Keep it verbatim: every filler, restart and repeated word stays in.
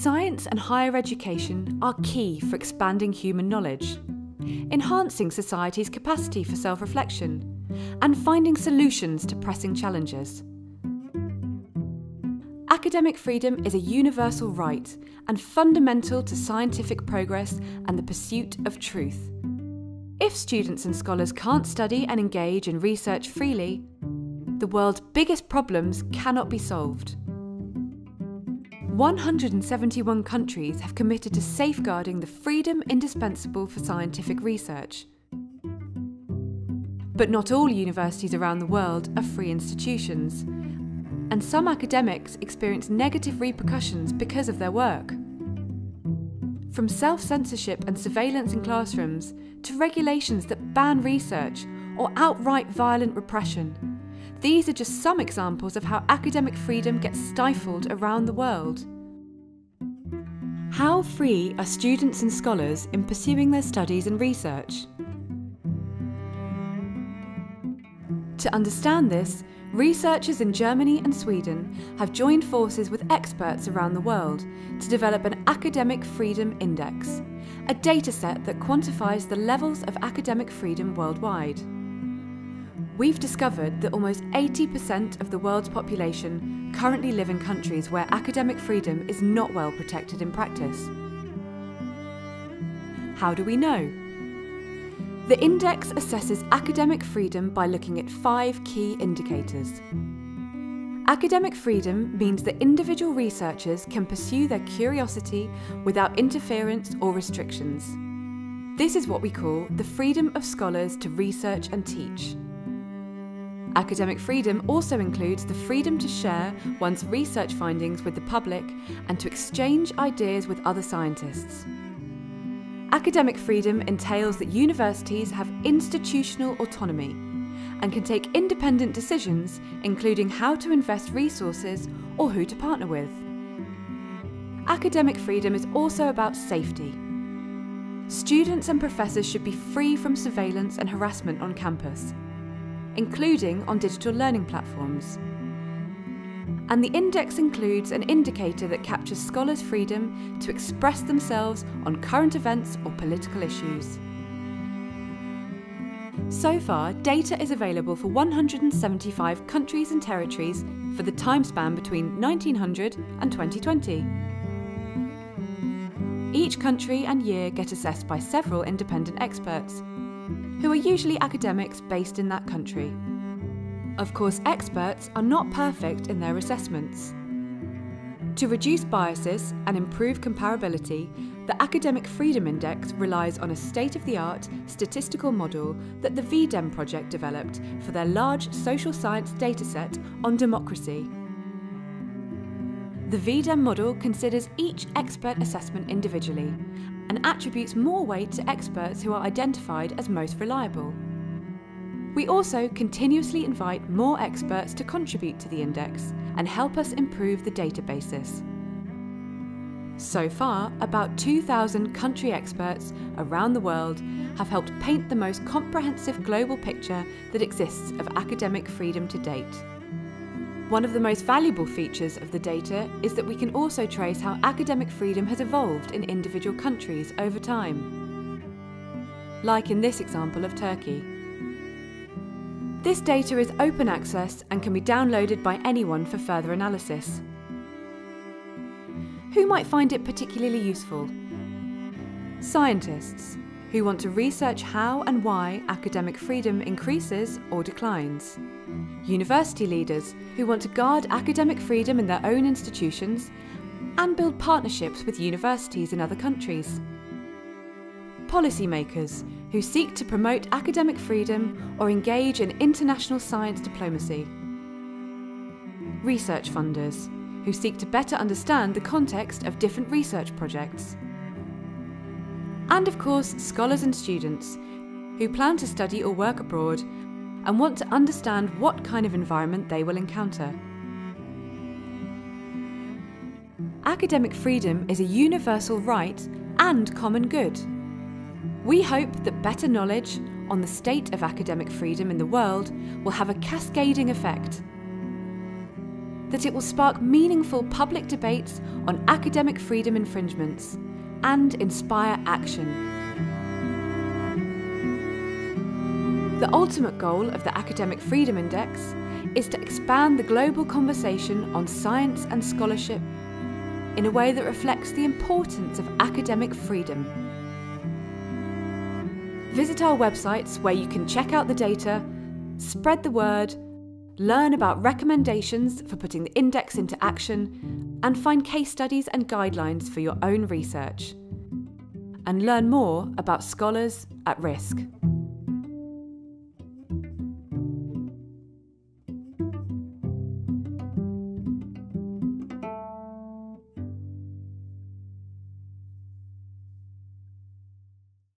Science and higher education are key for expanding human knowledge, enhancing society's capacity for self-reflection, and finding solutions to pressing challenges. Academic freedom is a universal right and fundamental to scientific progress and the pursuit of truth. If students and scholars can't study and engage in research freely, the world's biggest problems cannot be solved. one hundred seventy-one countries have committed to safeguarding the freedom indispensable for scientific research. But not all universities around the world are free institutions, and some academics experience negative repercussions because of their work. From self-censorship and surveillance in classrooms to regulations that ban research or outright violent repression, these are just some examples of how academic freedom gets stifled around the world. How free are students and scholars in pursuing their studies and research? To understand this, researchers in Germany and Sweden have joined forces with experts around the world to develop an Academic Freedom Index, a dataset that quantifies the levels of academic freedom worldwide. We've discovered that almost eighty percent of the world's population currently live in countries where academic freedom is not well protected in practice. How do we know? The index assesses academic freedom by looking at five key indicators. Academic freedom means that individual researchers can pursue their curiosity without interference or restrictions. This is what we call the freedom of scholars to research and teach. Academic freedom also includes the freedom to share one's research findings with the public and to exchange ideas with other scientists. Academic freedom entails that universities have institutional autonomy and can take independent decisions, including how to invest resources or who to partner with. Academic freedom is also about safety. Students and professors should be free from surveillance and harassment on campus, including on digital learning platforms. And the index includes an indicator that captures scholars' freedom to express themselves on current events or political issues. So far, data is available for one hundred seventy-five countries and territories for the time span between nineteen hundred and twenty twenty. Each country and year get assessed by several independent experts, who are usually academics based in that country. Of course, experts are not perfect in their assessments. To reduce biases and improve comparability, the Academic Freedom Index relies on a state-of-the-art statistical model that the V-Dem project developed for their large social science dataset on democracy. The V-Dem model considers each expert assessment individually and attributes more weight to experts who are identified as most reliable. We also continuously invite more experts to contribute to the index and help us improve the databases. So far, about two thousand country experts around the world have helped paint the most comprehensive global picture that exists of academic freedom to date. One of the most valuable features of the data is that we can also trace how academic freedom has evolved in individual countries over time, like in this example of Turkey. This data is open access and can be downloaded by anyone for further analysis. Who might find it particularly useful? Scientists, who want to research how and why academic freedom increases or declines. University leaders, who want to guard academic freedom in their own institutions and build partnerships with universities in other countries. Policymakers, who seek to promote academic freedom or engage in international science diplomacy. Research funders, who seek to better understand the context of different research projects. And of course, scholars and students, who plan to study or work abroad and want to understand what kind of environment they will encounter. Academic freedom is a universal right and common good. We hope that better knowledge on the state of academic freedom in the world will have a cascading effect. that it will spark meaningful public debates on academic freedom infringements and inspire action. The ultimate goal of the Academic Freedom Index is to expand the global conversation on science and scholarship in a way that reflects the importance of academic freedom. Visit our websites where you can check out the data, spread the word, learn about recommendations for putting the index into action, and find case studies and guidelines for your own research. And learn more about scholars at risk.